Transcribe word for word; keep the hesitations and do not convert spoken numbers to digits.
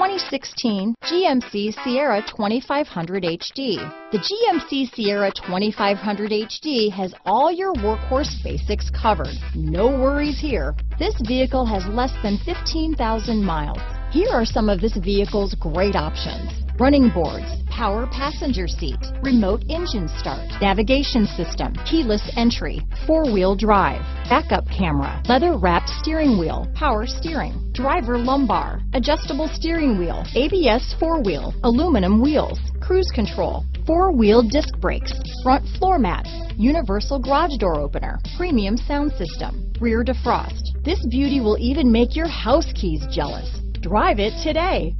twenty sixteen G M C Sierra twenty-five hundred H D. The G M C Sierra twenty-five hundred H D has all your workhorse basics covered. No worries here. This vehicle has less than fifteen thousand miles. Here are some of this vehicle's great options: running boards, power passenger seat, remote engine start, navigation system, keyless entry, four-wheel drive, backup camera, leather-wrapped steering wheel, power steering, driver lumbar, adjustable steering wheel, A B S four-wheel, aluminum wheels, cruise control, four-wheel disc brakes, front floor mats, universal garage door opener, premium sound system, rear defrost. This beauty will even make your house keys jealous. Drive it today.